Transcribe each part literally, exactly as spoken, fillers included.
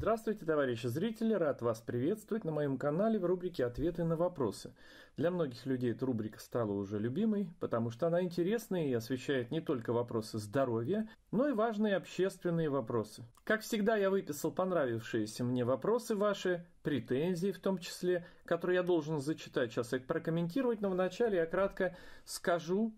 Здравствуйте, товарищи зрители! Рад вас приветствовать на моем канале в рубрике «Ответы на вопросы». Для многих людей эта рубрика стала уже любимой, потому что она интересная и освещает не только вопросы здоровья, но и важные общественные вопросы. Как всегда, я выписал понравившиеся мне вопросы ваши, претензии в том числе, которые я должен зачитать сейчас и прокомментировать, но вначале я кратко скажу,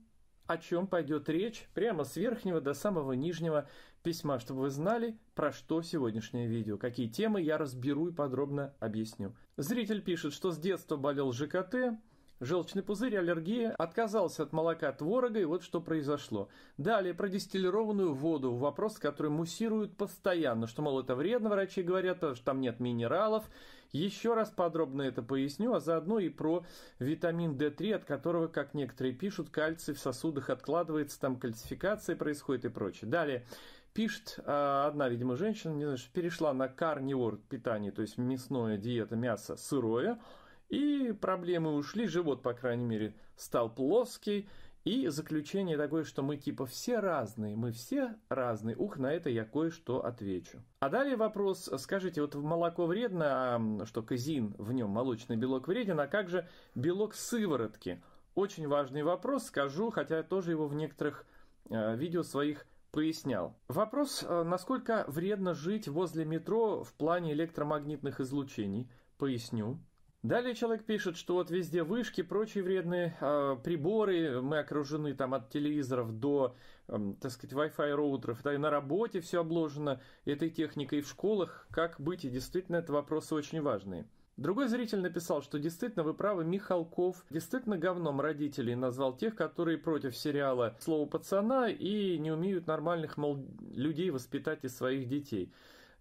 о чем пойдет речь прямо с верхнего до самого нижнего письма, чтобы вы знали, про что сегодняшнее видео, какие темы я разберу и подробно объясню. Зритель пишет, что с детства болел ЖКТ, желчный пузырь, аллергия, отказался от молока, творога, и вот что произошло. Далее про дистиллированную воду, вопрос, который муссируют постоянно, что, мол, это вредно, врачи говорят, потому что там нет минералов. Еще раз подробно это поясню, а заодно и про витамин дэ три, от которого, как некоторые пишут, кальций в сосудах откладывается, там кальцификация происходит и прочее. Далее пишет одна, видимо, женщина, не знаю, перешла на карнивор питание, то есть мясная диета, мясо сырое, и проблемы ушли, живот, по крайней мере, стал плоский. И заключение такое, что мы типа все разные, мы все разные. Ух, на это я кое-что отвечу. А далее вопрос, скажите, вот молоко вредно, а что казеин в нем, молочный белок вреден, а как же белок сыворотки? Очень важный вопрос, скажу, хотя я тоже его в некоторых э, видео своих пояснял. Вопрос, э, насколько вредно жить возле метро в плане электромагнитных излучений, поясню. Далее человек пишет, что вот везде вышки, прочие вредные э, приборы, мы окружены там от телевизоров до, э, так сказать, Wi-Fi роутеров, да, и на работе все обложено этой техникой, в школах, как быть, и действительно, это вопросы очень важные. Другой зритель написал, что действительно вы правы, Михалков действительно говном родителей назвал тех, которые против сериала «Слово пацана» и не умеют нормальных, мол, людей воспитать из своих детей.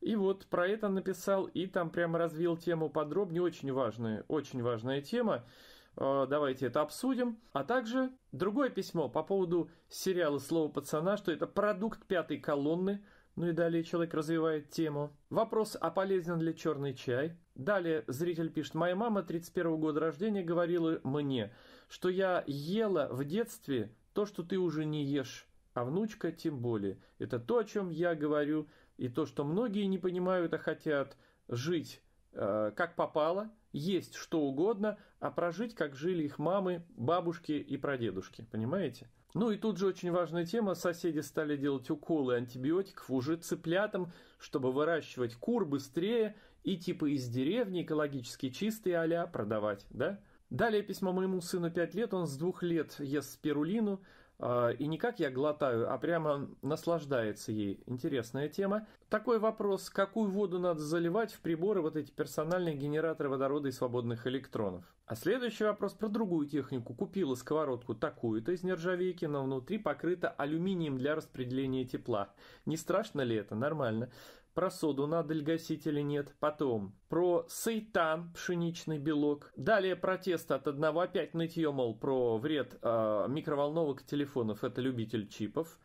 И вот про это написал, и там прямо развил тему подробнее, очень важная, очень важная тема, давайте это обсудим. А также другое письмо по поводу сериала «Слово пацана», что это продукт пятой колонны, ну и далее человек развивает тему. Вопрос, а полезен ли черный чай? Далее зритель пишет, моя мама тридцать первого года рождения говорила мне, что я ела в детстве то, что ты уже не ешь. А внучка тем более. Это то, о чем я говорю, и то, что многие не понимают, а хотят жить э, как попало, есть что угодно, а прожить, как жили их мамы, бабушки и прадедушки. Понимаете? Ну и тут же очень важная тема. Соседи стали делать уколы антибиотиков уже цыплятам, чтобы выращивать кур быстрее и типа из деревни экологически чистые а-ля продавать, да? Далее письмо моему сыну пять лет, он с двух лет ест спирулину, э, и не как я глотаю, а прямо наслаждается ей. Интересная тема. Такой вопрос, какую воду надо заливать в приборы, вот эти персональные генераторы водорода и свободных электронов. А следующий вопрос про другую технику. Купила сковородку такую-то из нержавейки, но внутри покрыта алюминием для распределения тепла. Не страшно ли это? Нормально. Про соду надо ли гасить или нет. Потом про сейтан, пшеничный белок. Далее протест от одного. Опять нытье, мол, про вред э, микроволновок и телефонов. Это любитель чипов.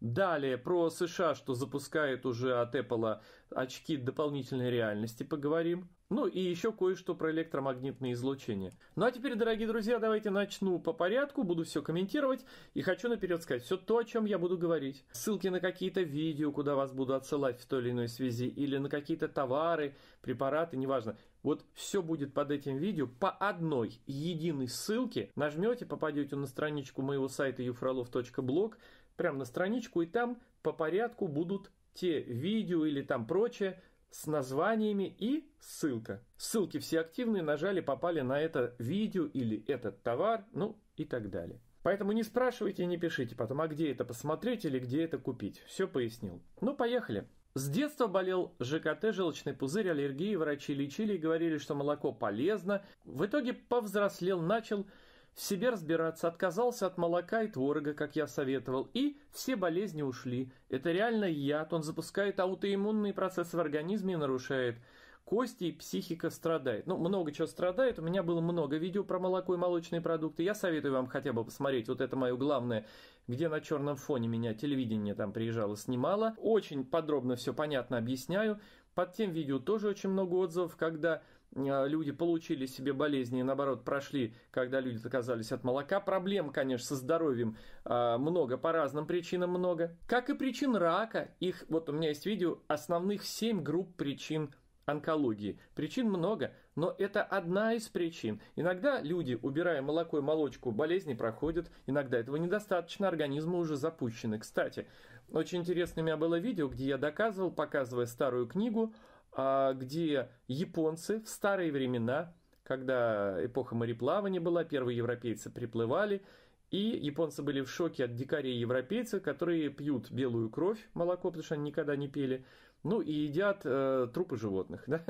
Далее про США, что запускает уже от Apple очки дополнительной реальности. Поговорим. Ну и еще кое-что про электромагнитные излучения. Ну а теперь, дорогие друзья, давайте начну по порядку, буду все комментировать. И хочу наперед сказать все то, о чем я буду говорить. Ссылки на какие-то видео, куда вас буду отсылать в той или иной связи, или на какие-то товары, препараты, неважно. Вот все будет под этим видео по одной единой ссылке. Нажмете, попадете на страничку моего сайта ю фролов точка блог, прямо на страничку, и там по порядку будут те видео или там прочее, с названиями и ссылка. Ссылки все активные, нажали, попали на это видео или этот товар, ну и так далее. Поэтому не спрашивайте, не пишите потом, а где это посмотреть или где это купить. Все пояснил. Ну, поехали. С детства болел ЖКТ, желчный пузырь, аллергии, врачи лечили и говорили, что молоко полезно. В итоге повзрослел, начал в себе разбираться, отказался от молока и творога, как я советовал, и все болезни ушли. Это реально яд, он запускает аутоиммунные процессы в организме и нарушает кости, и психика страдает. Ну, много чего страдает, у меня было много видео про молоко и молочные продукты, я советую вам хотя бы посмотреть, вот это мое главное, где на черном фоне меня телевидение там приезжало, снимало. Очень подробно все понятно объясняю, под тем видео тоже очень много отзывов, когда люди получили себе болезни и, наоборот, прошли, когда люди отказались от молока. Проблем, конечно, со здоровьем много, по разным причинам много. Как и причин рака, их, вот у меня есть видео, основных семь групп причин онкологии. Причин много, но это одна из причин. Иногда люди, убирая молоко и молочку, болезни проходят, иногда этого недостаточно, организмы уже запущены. Кстати, очень интересное у меня было видео, где я доказывал, показывая старую книгу, где японцы в старые времена, когда эпоха мореплавания была, первые европейцы приплывали, и японцы были в шоке от дикарей-европейцев, которые пьют белую кровь, молоко, потому что они никогда не пили, ну и едят э, трупы животных. Да?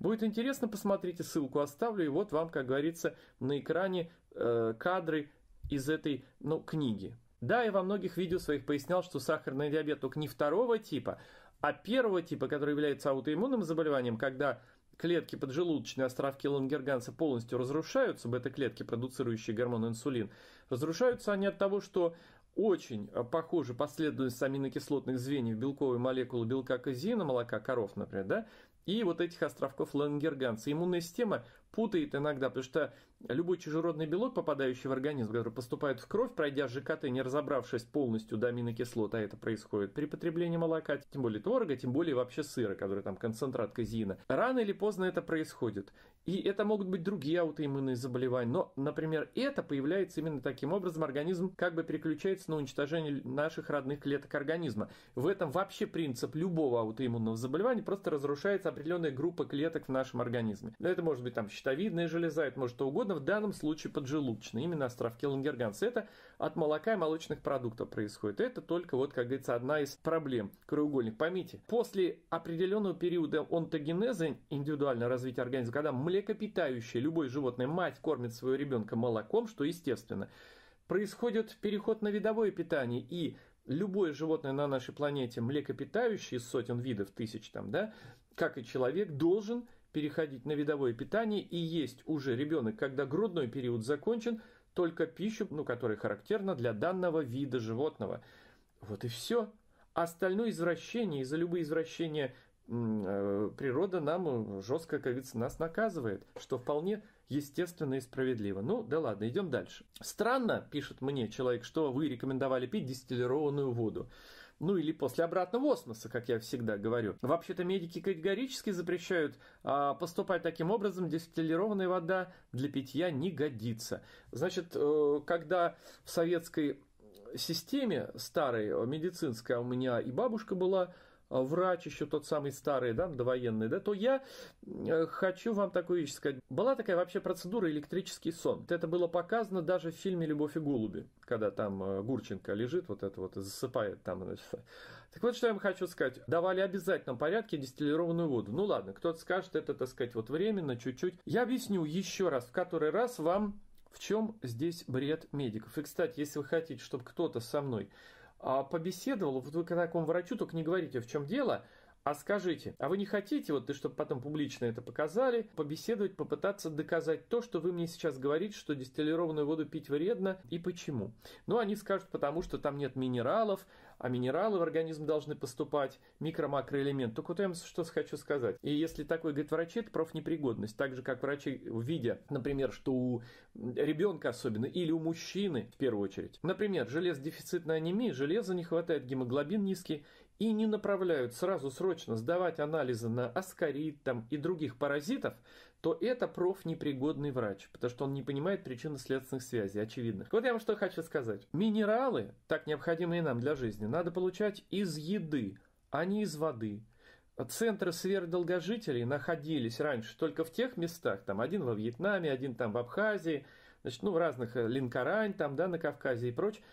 Будет интересно, посмотрите, ссылку оставлю, и вот вам, как говорится, на экране э, кадры из этой ну, книги. Да, я во многих видео своих пояснял, что сахарный диабет только не второго типа, а первого типа, который является аутоиммунным заболеванием, когда клетки поджелудочной, островки Лангерганса полностью разрушаются, бета-клетки, продуцирующие гормон инсулин, разрушаются они от того, что очень похожа последовательность аминокислотных звеньев белковой молекулы белка казеина, молока коров, например, да, и вот этих островков Лангерганса. Иммунная система путает иногда, потому что любой чужеродный белок, попадающий в организм, который поступает в кровь, пройдя ЖКТ, не разобравшись полностью до аминокислот, а это происходит при потреблении молока, тем более творога, тем более вообще сыра, который там концентрат казеина. Рано или поздно это происходит. И это могут быть другие аутоиммунные заболевания. Но, например, это появляется именно таким образом. Организм как бы переключается на уничтожение наших родных клеток организма. В этом вообще принцип любого аутоиммунного заболевания, просто разрушается определенная группа клеток в нашем организме. Это может быть там щитовидная железа, это может что угодно, в данном случае поджелудочная, именно островки Лангерганса. Это от молока и молочных продуктов происходит. Это только, вот, как говорится, одна из проблем краеугольных. Поймите, после определенного периода онтогенеза, индивидуального развития организма, когда млекопитающее, любое животное, мать кормит своего ребенка молоком, что естественно, происходит переход на видовое питание, и любое животное на нашей планете, млекопитающее из сотен видов, тысяч там, да, как и человек, должен переходить на видовое питание и есть уже ребенок, когда грудной период закончен, только пищу, ну, которая характерна для данного вида животного. Вот и все. Остальное извращение, из-за любые извращения природа нам жестко, как говорится, нас наказывает, что вполне естественно и справедливо. Ну, да ладно, идем дальше. Странно, пишет мне человек, что вы рекомендовали пить дистиллированную воду. Ну, или после обратного осмоса, как я всегда говорю. Вообще-то медики категорически запрещают а, поступать таким образом. Дистиллированная вода для питья не годится. Значит, когда в советской системе старой, медицинской, у меня и бабушка была, врач еще тот самый старый, да, довоенный, да, то я хочу вам такую вещь сказать. Была такая вообще процедура электрический сон. Это было показано даже в фильме «Любовь и голуби», когда там Гурченко лежит, вот это вот, и засыпает там. Значит. Так вот, что я вам хочу сказать. Давали в обязательном порядке дистиллированную воду. Ну ладно, кто-то скажет, это, так сказать, вот временно, чуть-чуть. Я объясню еще раз, в который раз вам, в чем здесь бред медиков. И, кстати, если вы хотите, чтобы кто-то со мной побеседовал, вот вы к такому врачу только не говорите, в чем дело, а скажите, а вы не хотите, вот, чтобы потом публично это показали, побеседовать, попытаться доказать то, что вы мне сейчас говорите, что дистиллированную воду пить вредно и почему? Ну, они скажут, потому что там нет минералов, а минералы в организм должны поступать, микро-макроэлемент. Только вот я вам что хочу сказать. И если такой, говорит, врачи, это профнепригодность. Так же, как врачи, видя, например, что у ребенка особенно, или у мужчины, в первую очередь, например, железодефицитная анемия, железа не хватает, гемоглобин низкий, и не направляют сразу срочно сдавать анализы на аскорид там, и других паразитов, то это профнепригодный врач, потому что он не понимает причинно-следственных связей, очевидно. Вот я вам что хочу сказать. Минералы, так необходимые нам для жизни, надо получать из еды, а не из воды. Центры сверхдолгожителей находились раньше только в тех местах, там один во Вьетнаме, один там в Абхазии, значит, ну, в разных Линкорань, там, да, на Кавказе и прочее.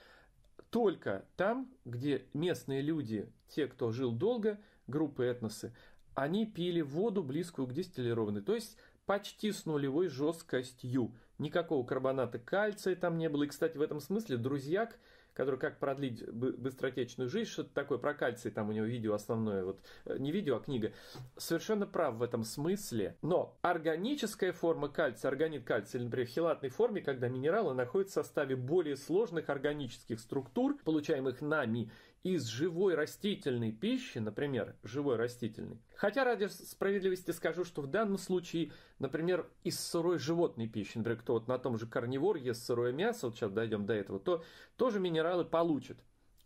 Только там, где местные люди, те, кто жил долго, группы этносы, они пили воду, близкую к дистиллированной, то есть почти с нулевой жесткостью. Никакого карбоната кальция там не было. И, кстати, в этом смысле друзьяк, который «Как продлить быстротечную жизнь», что-то такое про кальций, там у него видео основное, вот не видео, а книга, совершенно прав в этом смысле. Но органическая форма кальция, органит кальция, или, например, в хелатной форме, когда минералы находятся в составе более сложных органических структур, получаемых нами, из живой растительной пищи, например, живой растительной. Хотя ради справедливости скажу, что в данном случае, например, из сырой животной пищи, например, кто вот на том же карнивор ест сырое мясо, вот сейчас дойдем до этого, то тоже минералы получат,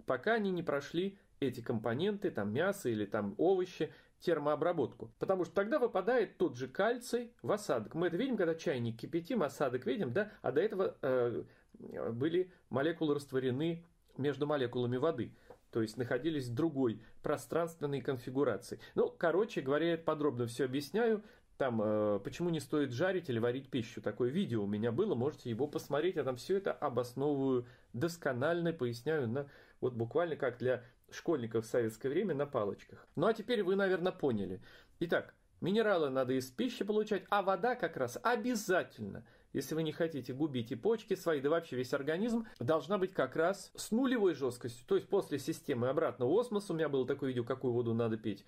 пока они не прошли эти компоненты, там мясо или там овощи, термообработку. Потому что тогда выпадает тот же кальций в осадок. Мы это видим, когда чайник кипятим, осадок видим, да, а до этого э, были молекулы растворены между молекулами воды. То есть находились в другой пространственной конфигурации. Ну, короче говоря, я подробно все объясняю. Там, э, почему не стоит жарить или варить пищу. Такое видео у меня было, можете его посмотреть. Я там все это обосновываю досконально, поясняю на, вот буквально как для школьников в советское время на палочках. Ну, а теперь вы, наверное, поняли. Итак, минералы надо из пищи получать, а вода как раз обязательно, если вы не хотите губить и почки свои, да вообще весь организм, должна быть как раз с нулевой жесткостью. То есть после системы обратного осмоса, у меня было такое видео, какую воду надо пить.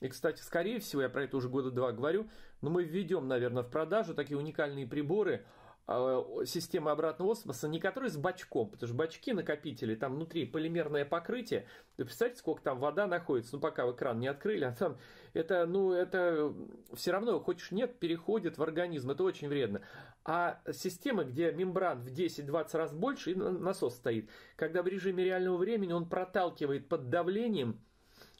И, кстати, скорее всего, я про это уже года два говорю, но мы введем, наверное, в продажу такие уникальные приборы системы обратного осмоса, не которые с бачком, потому что бачки накопители, там внутри полимерное покрытие, вы представляете, сколько там вода находится, ну, пока вы кран не открыли, а там это, ну, это все равно, хочешь нет, переходит в организм, это очень вредно. А системы, где мембран в десять-двадцать раз больше, и насос стоит, когда в режиме реального времени он проталкивает под давлением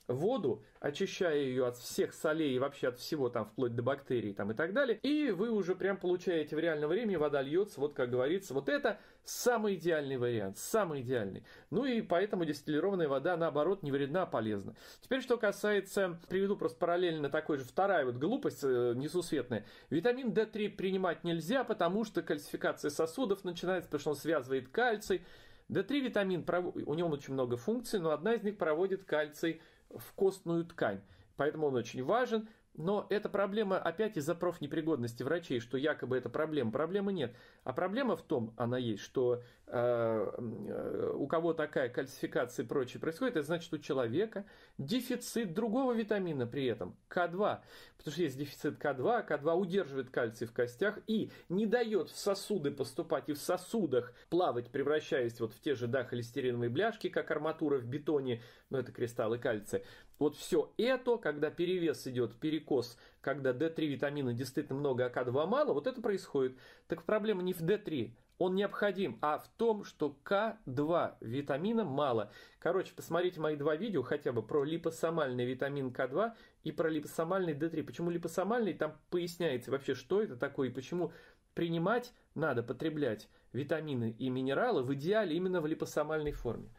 воду, очищая ее от всех солей и вообще от всего, там, вплоть до бактерий там, и так далее. И вы уже прям получаете в реальном времени, вода льется, вот как говорится. Вот это самый идеальный вариант, самый идеальный. Ну и поэтому дистиллированная вода, наоборот, не вредна, а полезна. Теперь, что касается, приведу просто параллельно такой же, вторая вот глупость несусветная. Витамин дэ три принимать нельзя, потому что кальцификация сосудов начинается, потому что он связывает кальций. дэ три витамин, у него очень много функций, но одна из них проводит кальций в костную ткань, поэтому он очень важен. Но эта проблема опять из-за профнепригодности врачей, что якобы это проблема. Проблемы нет. А проблема в том, она есть, что э, у кого такая кальцификация и прочее происходит, это значит, у человека дефицит другого витамина при этом, ка два. Потому что есть дефицит ка два, ка два удерживает кальций в костях и не дает в сосуды поступать и в сосудах плавать, превращаясь вот в те же, да, холестериновые бляшки, как арматура в бетоне, но это кристаллы кальция. Вот все это, когда перевес идет, перекос, когда дэ три витамина действительно много, а ка два мало, вот это происходит. Так проблема не в дэ три, он необходим, а в том, что ка два витамина мало. Короче, посмотрите мои два видео хотя бы про липосомальный витамин ка два и про липосомальный дэ три. Почему липосомальный? Там поясняется вообще, что это такое и почему принимать надо, потреблять витамины и минералы в идеале именно в липосомальной форме.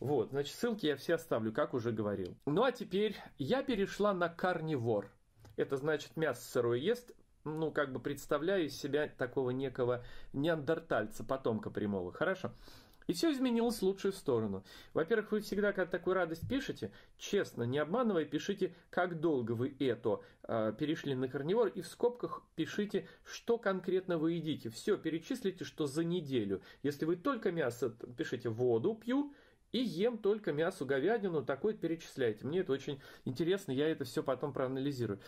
Вот, значит, ссылки я все оставлю, как уже говорил. Ну, а теперь я перешла на карнивор. Это значит, мясо сырое ест, ну, как бы представляю из себя такого некого неандертальца, потомка прямого, хорошо? И все изменилось в лучшую сторону. Во-первых, вы всегда, когда такую радость пишете, честно, не обманывая, пишите, как долго вы это э, перешли на карнивор, и в скобках пишите, что конкретно вы едите. Все, перечислите, что за неделю. Если вы только мясо, пишите «воду пью», и ем только мясо, говядину, такое перечисляйте. Мне это очень интересно, я это все потом проанализирую.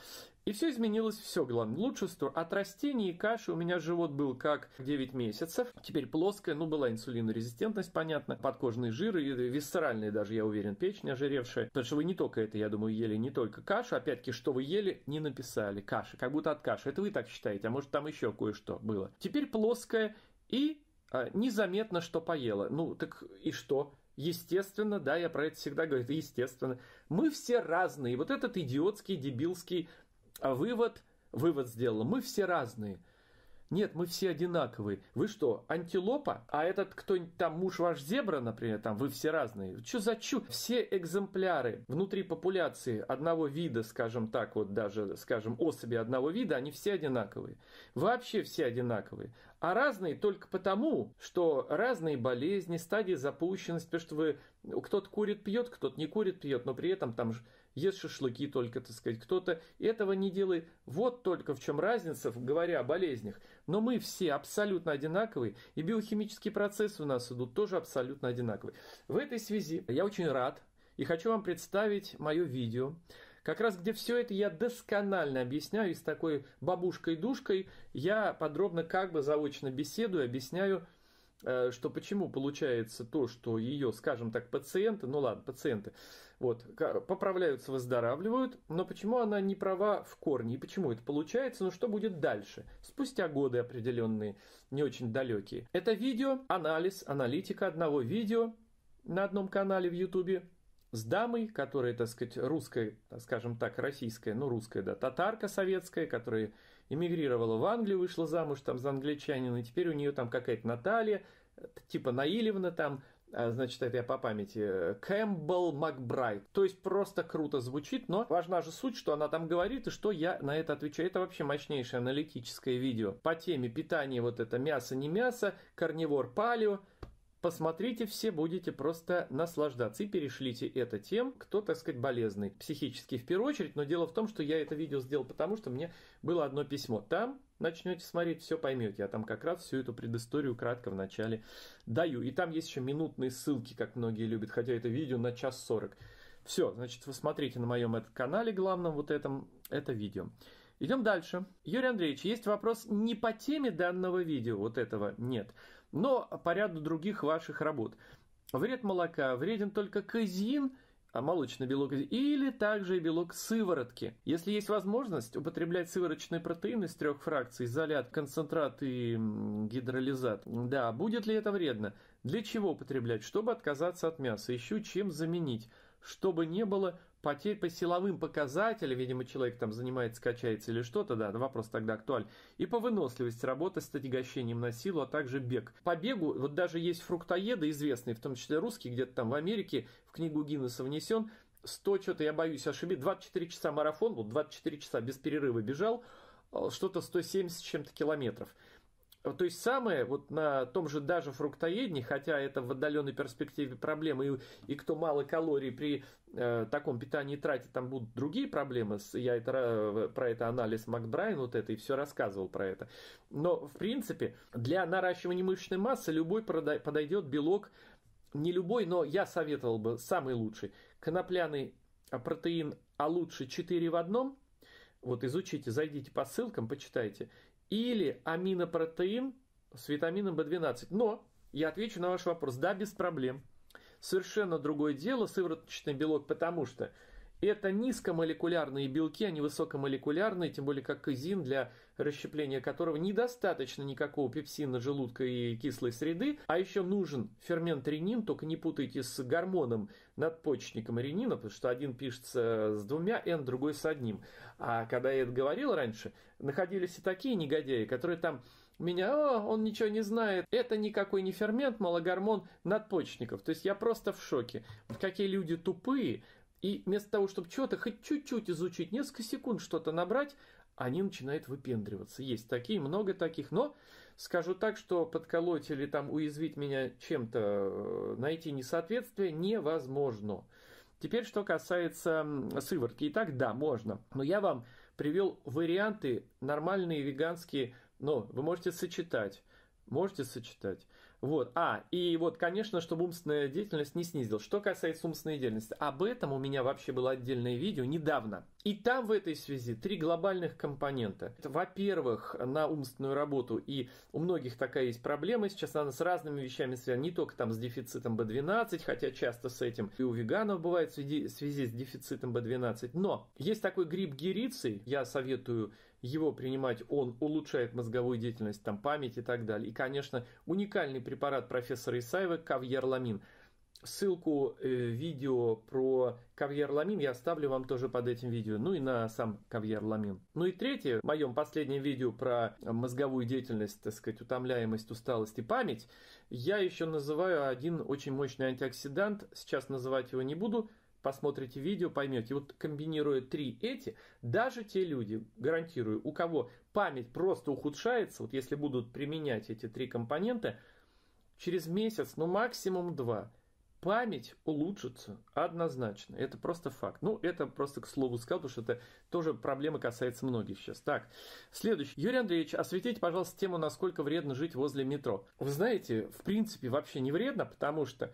И все изменилось, все, главное, лучше сторону. От растений и каши у меня живот был как девять месяцев. Теперь плоская, ну, была инсулинорезистентность, понятно. Подкожные жиры, висцеральные даже, я уверен, печень ожиревшая. Потому что вы не только это, я думаю, ели, не только кашу. Опять-таки, что вы ели, не написали. Каши, как будто от каши. Это вы так считаете, а может там еще кое-что было. Теперь плоская и а, незаметно, что поела. Ну, так и что? Естественно, да, я про это всегда говорю, это естественно. Мы все разные. Вот этот идиотский, дебилский вывод, вывод сделал. Мы все разные. Нет, мы все одинаковые. Вы что, антилопа? А этот кто-нибудь там, муж ваш зебра, например, там вы все разные. Чё за чу? Все экземпляры внутри популяции одного вида, скажем так, вот даже, скажем, особи одного вида, они все одинаковые. Вообще все одинаковые. А разные только потому, что разные болезни, стадии запущенности, потому что вы, кто-то курит, пьет, кто-то не курит, пьет, но при этом там ест шашлыки только, так сказать, кто-то этого не делает. Вот только в чем разница, говоря о болезнях. Но мы все абсолютно одинаковые, и биохимические процессы у нас идут тоже абсолютно одинаковые. В этой связи я очень рад и хочу вам представить мое видео, как раз где все это я досконально объясняю, и с такой бабушкой-душкой я подробно как бы заочно беседую, объясняю что почему получается то, что ее, скажем так, пациенты, ну ладно, пациенты, вот, поправляются, выздоравливают, но почему она не права в корне, и почему это получается, ну что будет дальше, спустя годы определенные, не очень далекие. Это видео, анализ, аналитика одного видео на одном канале в Ютубе с дамой, которая, так сказать, русская, скажем так, российская, ну русская, да, татарка советская, которая эмигрировала в Англию, вышла замуж там за англичанина, и теперь у нее там какая-то Наталья, типа Наилевна там, значит, это я по памяти, Кэмпбелл Макбрайд. То есть просто круто звучит, но важна же суть, что она там говорит и что я на это отвечаю. Это вообще мощнейшее аналитическое видео по теме питания, вот это мясо, не мясо, карнивор, палео. Посмотрите все, будете просто наслаждаться. И перешлите это тем, кто, так сказать, болезный. Психически в первую очередь. Но дело в том, что я это видео сделал, потому что мне было одно письмо. Там начнете смотреть, все поймете. Я там как раз всю эту предысторию кратко в начале даю. И там есть еще минутные ссылки, как многие любят. Хотя это видео на час сорок. Все, значит, вы смотрите на моем этом канале, главном вот этом, это видео. Идем дальше. Юрий Андреевич, есть вопрос не по теме данного видео, вот этого нет, но по ряду других ваших работ. Вред молока, вреден только казеин, а молочный белок, или также и белок сыворотки. Если есть возможность употреблять сывороточные протеины из трех фракций, изолят, концентрат и гидролизат, да, будет ли это вредно? Для чего употреблять? Чтобы отказаться от мяса, ищу чем заменить, чтобы не было потерь по силовым показателям, видимо, человек там занимается, качается или что-то, да, вопрос тогда актуален, и по выносливости, работа с отягощением на силу, а также бег. По бегу, вот даже есть фруктоеды известные, в том числе русские, где-то там в Америке, в книгу Гиннесса внесен, сто, что-то я боюсь ошибить, двадцать четыре часа марафон, вот двадцать четыре часа без перерыва бежал, что-то сто семьдесят с чем-то километров. То есть самое, вот на том же даже фруктоедении, хотя это в отдаленной перспективе проблемы, и, и кто мало калорий при э, таком питании тратит, там будут другие проблемы. Я это, про это анализ Макбрайна вот это и все рассказывал про это. Но в принципе для наращивания мышечной массы любой подойдет белок, не любой, но я советовал бы самый лучший. Конопляный протеин, а лучше четыре в одном. Вот изучите, зайдите по ссылкам, почитайте. Или аминопротеин с витамином бэ двенадцать. Но я отвечу на ваш вопрос. Да, без проблем. Совершенно другое дело сывороточный белок, потому что это низкомолекулярные белки, а не высокомолекулярные, тем более как казеин, для расщепления которого недостаточно никакого пепсина, желудка и кислой среды, а еще нужен фермент ренин, только не путайте с гормоном надпочечником ренина, потому что один пишется с двумя N, другой с одним. А когда я это говорил раньше, находились и такие негодяи, которые там меня, о, он ничего не знает, это никакой не фермент, малогормон надпочечников. То есть я просто в шоке. Какие люди тупые. И вместо того, чтобы чего-то хоть чуть-чуть изучить, несколько секунд что-то набрать, они начинают выпендриваться. Есть такие, много таких. Но скажу так, что подколоть или там уязвить меня чем-то, найти несоответствие невозможно. Теперь, что касается сыворотки. Итак, да, можно. Но я вам привел варианты нормальные, веганские. Но вы можете сочетать. Можете сочетать. Вот. А, и вот, конечно, чтобы умственная деятельность не снизилась. Что касается умственной деятельности, об этом у меня вообще было отдельное видео недавно. И там в этой связи три глобальных компонента. Во-первых, на умственную работу, и у многих такая есть проблема, сейчас она с разными вещами связана, не только там с дефицитом бэ двенадцать, хотя часто с этим и у веганов бывает в связи, в связи с дефицитом бэ двенадцать, но есть такой гриб гериций, я советую его принимать, он улучшает мозговую деятельность, там память и так далее. И, конечно, уникальный препарат профессора Исаева кавьерламин. Ссылку э, видео про кавьерламин я оставлю вам тоже под этим видео, ну и на сам кавьерламин. Ну и третье, в моем последнем видео про мозговую деятельность, так сказать, утомляемость, усталость и память, я еще называю один очень мощный антиоксидант, сейчас называть его не буду, посмотрите видео, поймете. Вот комбинируя три эти, даже те люди, гарантирую, у кого память просто ухудшается, вот если будут применять эти три компонента, через месяц, ну максимум два, память улучшится однозначно. Это просто факт. Ну, это просто к слову сказал, потому что это тоже проблема касается многих сейчас. Так, следующий. Юрий Андреевич, осветите, пожалуйста, тему, насколько вредно жить возле метро. Вы знаете, в принципе, вообще не вредно, потому что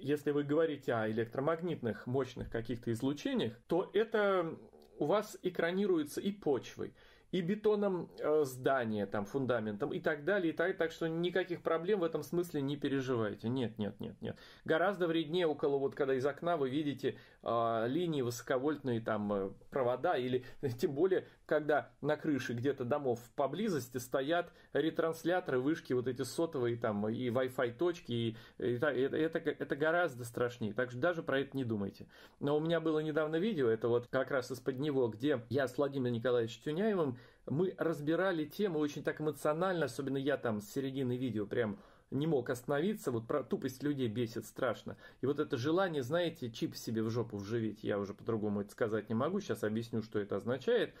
если вы говорите о электромагнитных мощных каких-то излучениях, то это у вас экранируется и почвой, и бетоном здания, там, фундаментом и так далее, и так, так что никаких проблем в этом смысле не переживайте. Нет, нет, нет, нет. Гораздо вреднее около, вот когда из окна вы видите э, линии высоковольтные там провода, или тем более, когда на крыше где-то домов поблизости стоят ретрансляторы, вышки вот эти сотовые там и Wi-Fi точки, и, и, и, это, это гораздо страшнее, так что даже про это не думайте. Но у меня было недавно видео, это вот как раз из-под него, где я с Владимиром Николаевичем Тюняевым, мы разбирали тему очень так эмоционально, особенно я там с середины видео прям не мог остановиться, вот про тупость людей бесит страшно. И вот это желание, знаете, чип себе в жопу вживить, я уже по-другому это сказать не могу, сейчас объясню, что это означает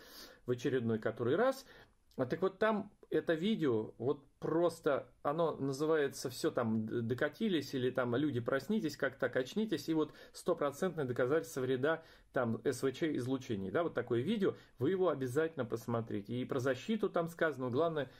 в очередной который раз. А так вот там это видео, вот просто оно называется «Все там докатились» или там «Люди, проснитесь, как так, очнитесь», и вот стопроцентное доказательство вреда там СВЧ излучений. Да, вот такое видео, вы его обязательно посмотрите. И про защиту там сказано, главное,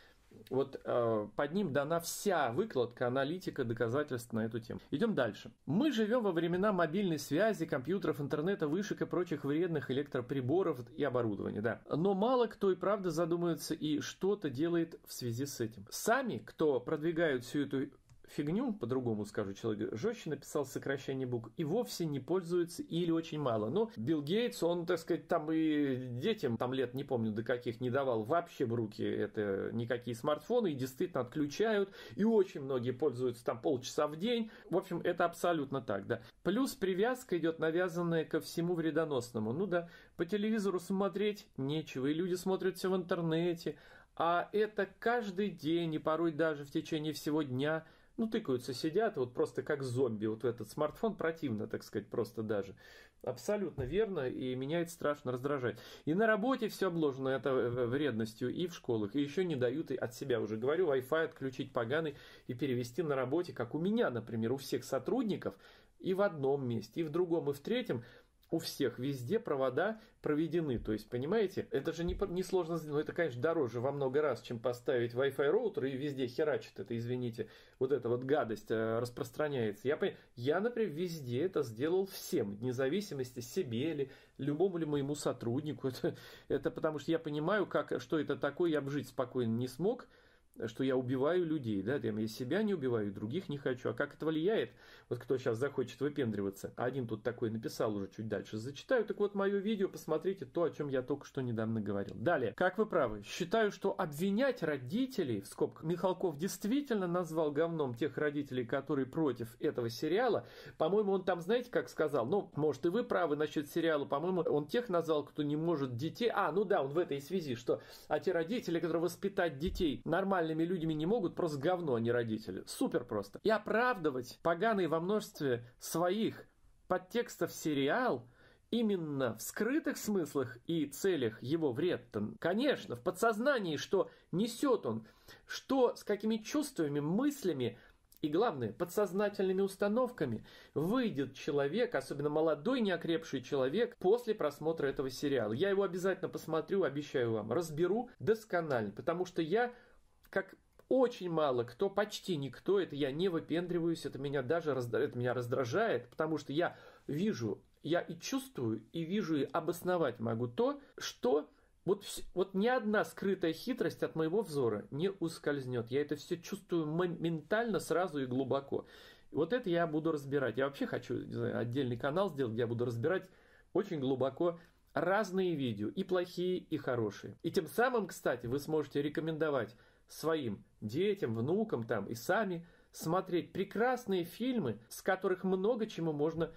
вот э, под ним дана вся выкладка, аналитика, доказательств на эту тему. Идем дальше. Мы живем во времена мобильной связи, компьютеров, интернета, вышек и прочих вредных электроприборов и оборудования, да. Но мало кто и правда задумывается и что-то делает в связи с этим. Сами, кто продвигают всю эту фигню, по-другому скажу, человек жестче написал сокращение букв, и вовсе не пользуется или очень мало. Но Билл Гейтс, он, так сказать, там и детям, там лет, не помню до каких, не давал вообще в руки это никакие смартфоны, и действительно отключают, и очень многие пользуются там полчаса в день. В общем, это абсолютно так, да. Плюс привязка идет навязанная ко всему вредоносному. Ну да, по телевизору смотреть нечего, и люди смотрят все в интернете, а это каждый день, и порой даже в течение всего дня. Ну, тыкаются, сидят, вот просто как зомби, вот в этот смартфон, противно, так сказать, просто даже. Абсолютно верно, и меня это страшно раздражает. И на работе все обложено это вредностью, и в школах, и еще не дают, и от себя уже говорю, Wi-Fi отключить поганый и перевести на работе, как у меня, например, у всех сотрудников, и в одном месте, и в другом, и в третьем. У всех везде провода проведены. То есть, понимаете, это же не, не сложно сделать. Но это, конечно, дороже во много раз, чем поставить Wi-Fi роутер и везде херачит это, извините. Вот эта вот гадость э, распространяется. Я, я, например, везде это сделал всем. Вне зависимости себе или любому ли моему сотруднику. Это, это потому что я понимаю, как, что это такое. Я бы жить спокойно не смог. Что я убиваю людей, да, я себя не убиваю, других не хочу. А как это влияет? Вот кто сейчас захочет выпендриваться. Один тут такой написал, уже чуть дальше зачитаю. Так вот, мое видео, посмотрите то, о чем я только что недавно говорил. Далее. Как вы правы, считаю, что обвинять родителей, в скобках, Михалков действительно назвал говном тех родителей, которые против этого сериала. По-моему, он там, знаете, как сказал, ну, может, и вы правы насчет сериала, по-моему, он тех назвал, кто не может детей. А, ну да, он в этой связи, что, а те родители, которые воспитать детей нормально, людьми не могут, просто говно, а не родители. Супер просто. И оправдывать поганые во множестве своих подтекстов сериал именно в скрытых смыслах и целях его вред-то, конечно, в подсознании, что несет он, что с какими чувствами, мыслями и, главное, подсознательными установками выйдет человек, особенно молодой, неокрепший человек, после просмотра этого сериала. Я его обязательно посмотрю, обещаю вам, разберу досконально, потому что я как очень мало кто, почти никто, это я не выпендриваюсь, это меня даже раздражает, это меня раздражает, потому что я вижу, я и чувствую, и вижу, и обосновать могу то, что вот, вот ни одна скрытая хитрость от моего взора не ускользнет. Я это все чувствую моментально, сразу и глубоко. И вот это я буду разбирать. Я вообще хочу, не знаю, отдельный канал сделать, где я буду разбирать очень глубоко разные видео, и плохие, и хорошие. И тем самым, кстати, вы сможете рекомендовать своим детям, внукам там и сами смотреть прекрасные фильмы, с которых много чему можно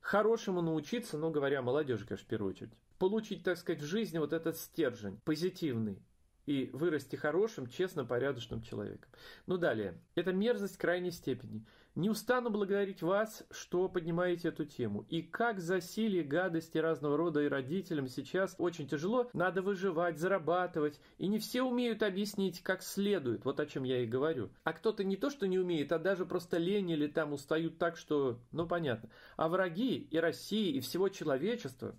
хорошему научиться, но говоря о молодежи, конечно, в первую очередь. Получить, так сказать, в жизни вот этот стержень позитивный и вырасти хорошим, честно, порядочным человеком. Ну, далее. Это мерзость крайней степени. Не устану благодарить вас, что поднимаете эту тему. И как засилье гадости разного рода и родителям сейчас очень тяжело. Надо выживать, зарабатывать. И не все умеют объяснить как следует. Вот о чем я и говорю. А кто-то не то, что не умеет, а даже просто лень или там устают так, что... Ну, понятно. А враги и России, и всего человечества,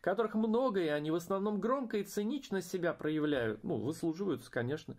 которых много, и они в основном громко и цинично себя проявляют, ну, выслуживаются, конечно,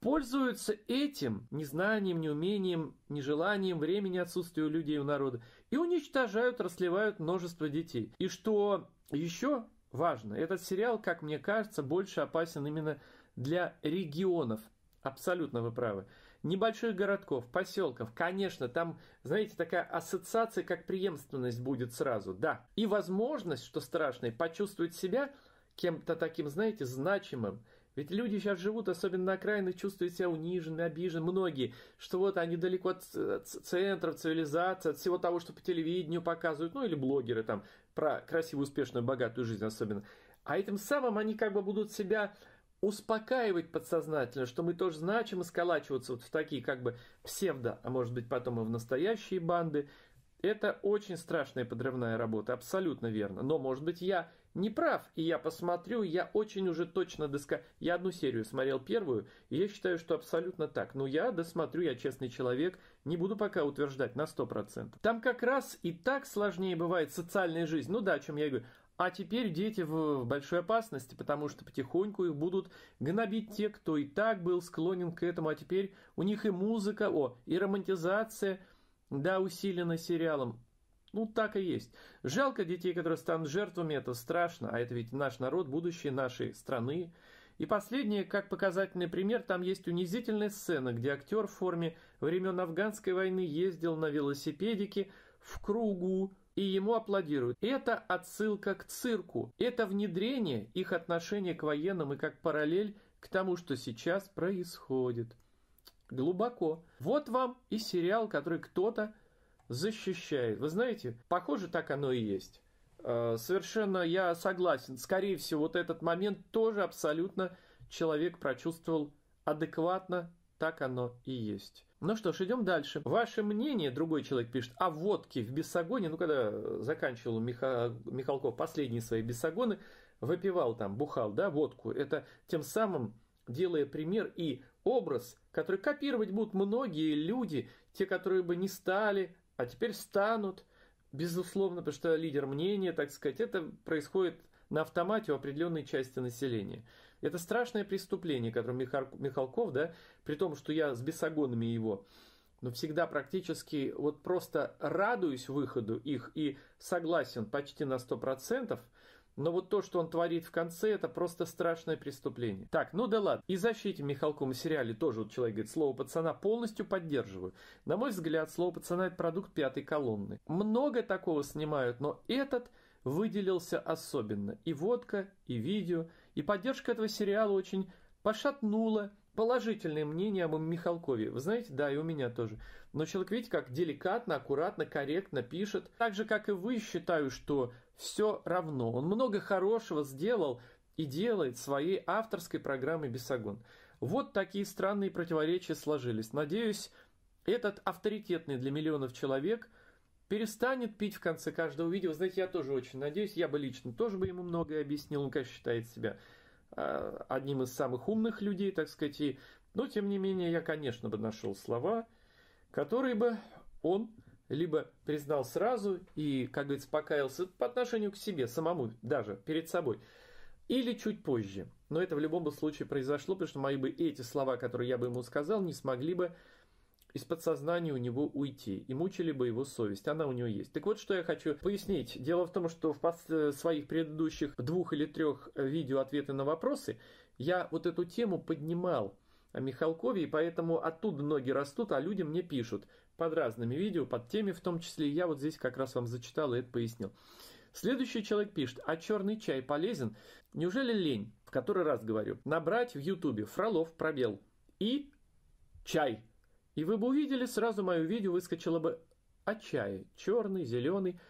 пользуются этим незнанием, неумением, нежеланием, времени, отсутствия у людей, у народа, и уничтожают, расслевают множество детей. И что еще важно. Этот сериал, как мне кажется, больше опасен именно для регионов. Абсолютно вы правы. Небольших городков, поселков, конечно, там, знаете, такая ассоциация, как преемственность будет сразу, да. И возможность, что страшно, почувствовать себя кем-то таким, знаете, значимым. Ведь люди сейчас живут, особенно на окраинах, чувствуют себя униженными, обиженными. Многие, что вот они далеко от центров, цивилизации, от всего того, что по телевидению показывают, ну или блогеры там, про красивую, успешную, богатую жизнь особенно. А этим самым они как бы будут себя успокаивать подсознательно, что мы тоже значим, и сколачиваться вот в такие как бы псевдо, а может быть потом и в настоящие банды. Это очень страшная подрывная работа, абсолютно верно. Но, может быть, я не прав, и я посмотрю, я очень уже точно доска... Я одну серию смотрел первую, и я считаю, что абсолютно так. Но я досмотрю, я честный человек, не буду пока утверждать на сто процентов. Там как раз и так сложнее бывает социальная жизнь, ну да, о чем я и говорю. А теперь дети в большой опасности, потому что потихоньку их будут гнобить те, кто и так был склонен к этому, а теперь у них и музыка, о, и романтизация, да, усилена сериалом. Ну, так и есть. Жалко детей, которые станут жертвами, это страшно, а это ведь наш народ, будущее нашей страны. И последнее, как показательный пример, там есть унизительная сцена, где актер в форме времен Афганской войны ездил на велосипедике в кругу, и ему аплодируют. Это отсылка к цирку. Это внедрение их отношения к военным и как параллель к тому, что сейчас происходит. Глубоко. Вот вам и сериал, который кто-то защищает. Вы знаете, похоже, так оно и есть. Э, совершенно я согласен. Скорее всего, вот этот момент тоже абсолютно человек прочувствовал адекватно. Так оно и есть. Ну что ж, идем дальше. Ваше мнение, другой человек пишет, о водке в бесогоне, ну когда заканчивал Миха... Михалков последние свои бесогоны, выпивал там, бухал, да, водку. Это тем самым, делая пример и образ, который копировать будут многие люди, те, которые бы не стали, а теперь станут, безусловно, потому что лидер мнения, так сказать, это происходит на автомате у определенной части населения. Это страшное преступление, которое Михалков, да, при том, что я с бесогонами его, но всегда практически вот просто радуюсь выходу их и согласен почти на сто процентов, но вот то, что он творит в конце, это просто страшное преступление. Так, ну да ладно. И защите Михалкова в сериале тоже вот человек говорит, «Слово пацана» полностью поддерживаю. На мой взгляд, «Слово пацана» — это продукт пятой колонны. Много такого снимают, но этот выделился особенно. И водка, и видео, и поддержка этого сериала очень пошатнула положительное мнение об Михалкове. Вы знаете, да, и у меня тоже. Но человек, видите, как деликатно, аккуратно, корректно пишет. Так же, как и вы, считаю, что все равно. Он много хорошего сделал и делает своей авторской программой «Бесогон». Вот такие странные противоречия сложились. Надеюсь, этот авторитетный для миллионов человек перестанет пить в конце каждого видео. Знаете, я тоже очень надеюсь, я бы лично тоже бы ему многое объяснил. Он, конечно, считает себя э, одним из самых умных людей, так сказать. И, но, тем не менее, я, конечно, бы нашел слова, которые бы он либо признал сразу и, как говорится, покаялся по отношению к себе, самому даже, перед собой, или чуть позже. Но это в любом случае произошло, потому что мои бы эти слова, которые я бы ему сказал, не смогли бы из подсознания у него уйти, и мучили бы его совесть, она у него есть. Так вот, что я хочу пояснить. Дело в том, что в своих предыдущих двух или трех видео ответы на вопросы я вот эту тему поднимал о Михалкове, и поэтому оттуда ноги растут, а люди мне пишут под разными видео, под теми в том числе. Я вот здесь как раз вам зачитал и это пояснил. Следующий человек пишет, а черный чай полезен? Неужели лень? В который раз говорю. Набрать в Ютубе Фролов пробел и чай. И вы бы увидели, сразу мое видео выскочило бы о чае. Черный, зеленый.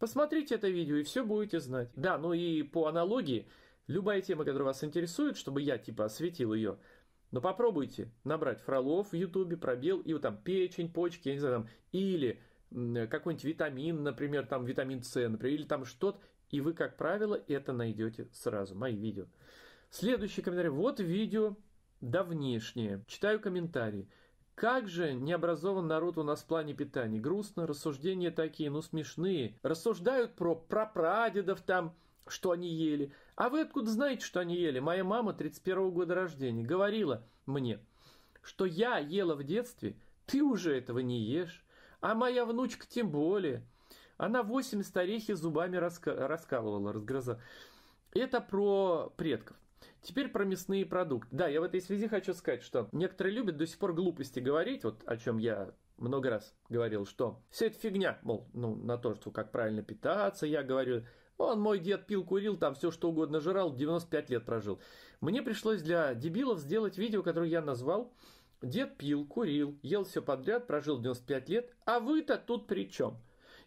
Посмотрите это видео, и все будете знать. Да, ну и по аналогии, любая тема, которая вас интересует, чтобы я типа осветил ее, но попробуйте набрать Фролов в Ютубе, пробел, и вот там печень, почки, я не знаю, там, или какой-нибудь витамин, например, там витамин С, например, или там что-то, и вы, как правило, это найдете сразу, мои видео. Следующий комментарий. Вот видео давнешнее. Читаю комментарии. Как же необразован народ у нас в плане питания? Грустно, рассуждения такие, ну смешные. Рассуждают про прапрадедов там, что они ели. А вы откуда знаете, что они ели? Моя мама тридцать первого года рождения говорила мне, что я ела в детстве, ты уже этого не ешь. А моя внучка тем более. Она восемьдесят орехи зубами раска- раскалывала, разгрызала. Это про предков. Теперь про мясные продукты. Да, я в этой связи хочу сказать, что некоторые любят до сих пор глупости говорить, вот о чем я много раз говорил, что все это фигня, мол, ну, на то, что как правильно питаться, я говорю, он мой дед пил, курил, там все что угодно жрал, девяносто пять лет прожил. Мне пришлось для дебилов сделать видео, которое я назвал «Дед пил, курил, ел все подряд, прожил девяносто пять лет, а вы-то тут при чем?»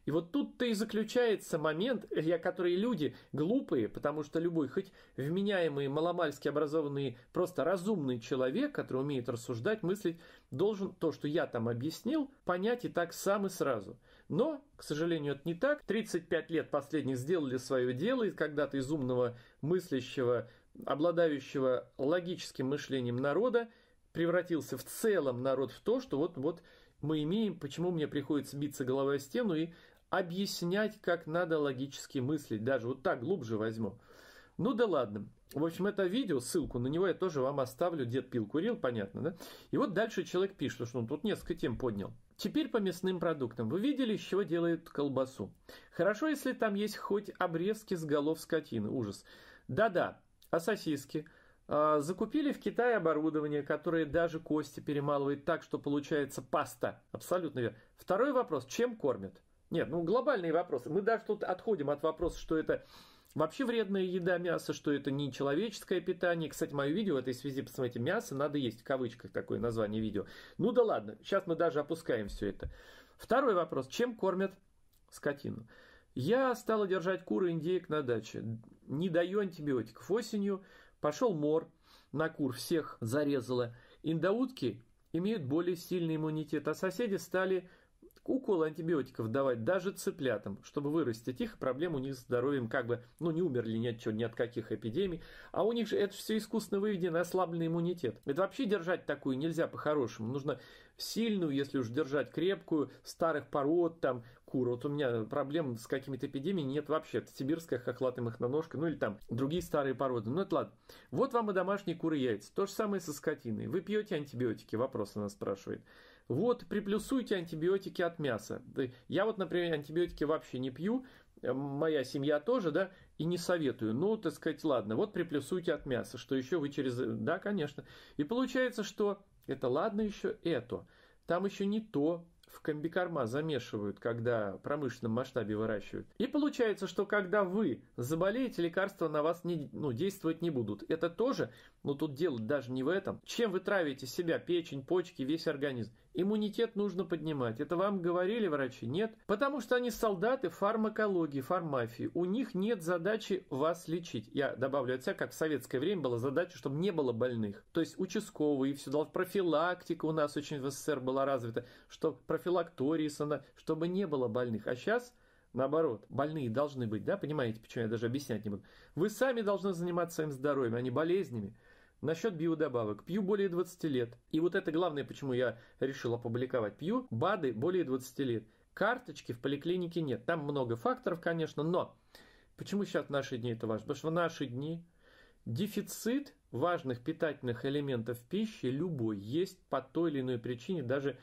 И вот тут-то и заключается момент, для которого люди глупые, потому что любой, хоть вменяемый, маломальски образованный, просто разумный человек, который умеет рассуждать, мыслить, должен то, что я там объяснил, понять и так сам и сразу. Но, к сожалению, это не так. тридцать пять лет последних сделали свое дело, и когда-то из умного, мыслящего, обладающего логическим мышлением народа превратился в целом народ в то, что вот-вот мы имеем, почему мне приходится биться головой о стену и объяснять, как надо логически мыслить. Даже вот так глубже возьму. Ну да ладно. В общем, это видео, ссылку на него я тоже вам оставлю. Дед пил, курил, понятно, да? И вот дальше человек пишет, что он тут несколько тем поднял. Теперь по мясным продуктам. Вы видели, из чего делают колбасу? Хорошо, если там есть хоть обрезки с голов скотины. Ужас. Да-да, а сосиски? Закупили в Китае оборудование, которое даже кости перемалывает так, что получается паста. Абсолютно верно. Второй вопрос. Чем кормят? Нет, ну глобальные вопросы. Мы даже тут отходим от вопроса, что это вообще вредная еда мяса, что это не человеческое питание. Кстати, мое видео в этой связи, посмотрите, мясо надо есть, в кавычках такое название видео. Ну да ладно, сейчас мы даже опускаем все это. Второй вопрос. Чем кормят скотину? Я стала держать кур и индеек на даче. Не даю антибиотиков. Осенью пошел мор, на кур всех зарезало. Индоутки имеют более сильный иммунитет, а соседи стали уколы антибиотиков давать даже цыплятам, чтобы вырастить их, проблем у них с здоровьем как бы, ну не умерли ни от чего, ни от каких эпидемий, а у них же это все искусственно выведено, ослабленный иммунитет. Это вообще держать такую нельзя по-хорошему, нужно сильную, если уж держать крепкую, старых пород, там, кур. Вот у меня проблем с какими-то эпидемиями нет вообще, это сибирская хохлатая махноножка, ну или там другие старые породы, ну это ладно. Вот вам и домашние куры яйца, то же самое со скотиной. Вы пьете антибиотики, вопрос она спрашивает. Вот, приплюсуйте антибиотики от мяса. Я вот, например, антибиотики вообще не пью, моя семья тоже, да, и не советую. Ну, так сказать, ладно, вот приплюсуйте от мяса, что еще вы через... Да, конечно. И получается, что это ладно еще это. Там еще не то в комбикорма замешивают, когда в промышленном масштабе выращивают. И получается, что когда вы заболеете, лекарства на вас не, ну, действовать не будут. Это тоже, но тут дело даже не в этом. Чем вы травите себя, печень, почки, весь организм? Иммунитет нужно поднимать. Это вам говорили врачи? Нет. Потому что они солдаты фармакологии, фармафии. У них нет задачи вас лечить. Я добавлю от себя, как в советское время была задача, чтобы не было больных. То есть участковые, все дало. Профилактика у нас очень в СССР была развита, что профилактории, чтобы не было больных. А сейчас, наоборот, больные должны быть, да, понимаете, почему я даже объяснять не буду. Вы сами должны заниматься своим здоровьем, а не болезнями. Насчет биодобавок. Пью более двадцати лет. И вот это главное, почему я решил опубликовать. Пью БАДы более двадцати лет. Карточки в поликлинике нет. Там много факторов, конечно, но почему сейчас в наши дни это важно? Потому что в наши дни дефицит важных питательных элементов пищи любой есть по той или иной причине, даже